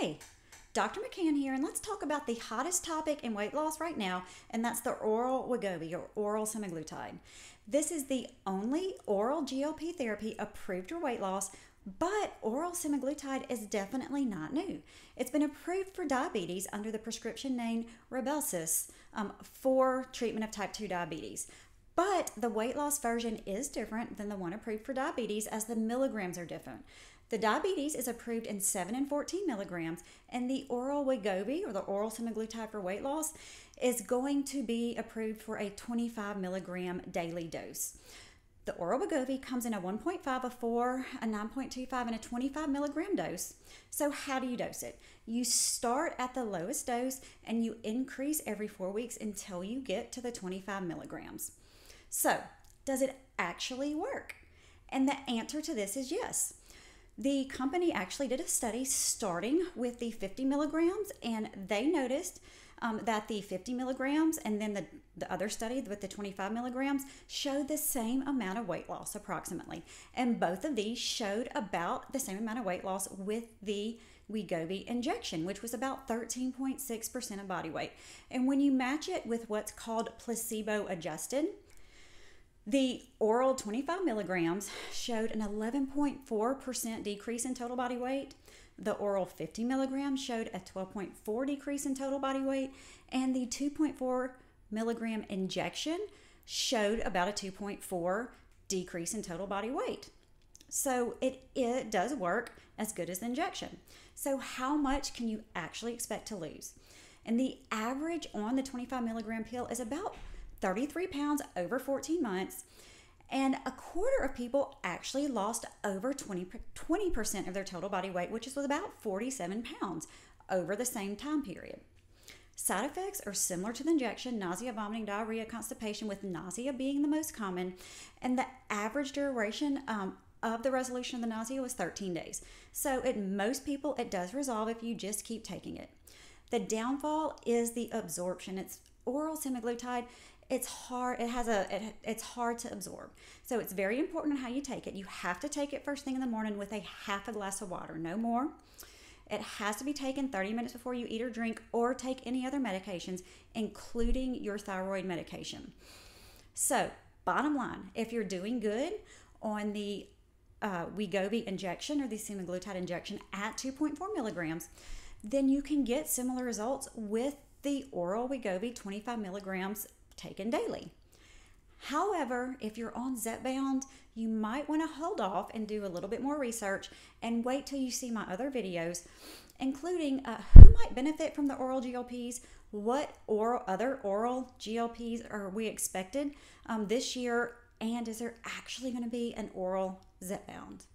Hey, Dr. McCann here, and let's talk about the hottest topic in weight loss right now, and that's the oral Wegovy, or oral semaglutide. This is the only oral GLP therapy approved for weight loss, but oral semaglutide is definitely not new. It's been approved for diabetes under the prescription name Rybelsus for treatment of type 2 diabetes. But the weight loss version is different than the one approved for diabetes, as the milligrams are different. The diabetes is approved in 7 and 14 milligrams, and the oral Wegovy, or the oral semaglutide for weight loss, is going to be approved for a 25 milligram daily dose. The oral Wegovy comes in a 1.5, a 4, a 9.25, and a 25 milligram dose. So how do you dose it? You start at the lowest dose and you increase every 4 weeks until you get to the 25 milligrams. So does it actually work? And the answer to this is yes. The company actually did a study starting with the 50 milligrams, and they noticed that the 50 milligrams and then the other study with the 25 milligrams showed the same amount of weight loss approximately. And both of these showed about the same amount of weight loss with the Wegovy injection, which was about 13.6% of body weight. And when you match it with what's called placebo adjusted, the oral 25 milligrams showed an 11.4% decrease in total body weight. The oral 50 milligrams showed a 12.4% decrease in total body weight. And the 2.4 milligram injection showed about a 2.4% decrease in total body weight. So it does work as good as the injection. So how much can you actually expect to lose? And the average on the 25 milligram pill is about 33 pounds over 14 months, and a quarter of people actually lost over 20% of their total body weight, which is about 47 pounds over the same time period. Side effects are similar to the injection: nausea, vomiting, diarrhea, constipation, with nausea being the most common, and the average duration of the resolution of the nausea was 13 days. So in most people, it does resolve if you just keep taking it. The downfall is the absorption. It's oral semaglutide. It's hard. It's hard to absorb. So it's very important how you take it. You have to take it first thing in the morning with a half a glass of water, no more. It has to be taken 30 minutes before you eat or drink or take any other medications, including your thyroid medication. So bottom line, if you're doing good on the Wegovy injection or the semaglutide injection at 2.4 milligrams, then you can get similar results with the oral Wegovy 25 milligrams taken daily. However, if you're on Zepbound, you might want to hold off and do a little bit more research and wait till you see my other videos, including who might benefit from the oral GLPs, what other oral GLPs are we expected this year, and is there actually going to be an oral Zepbound?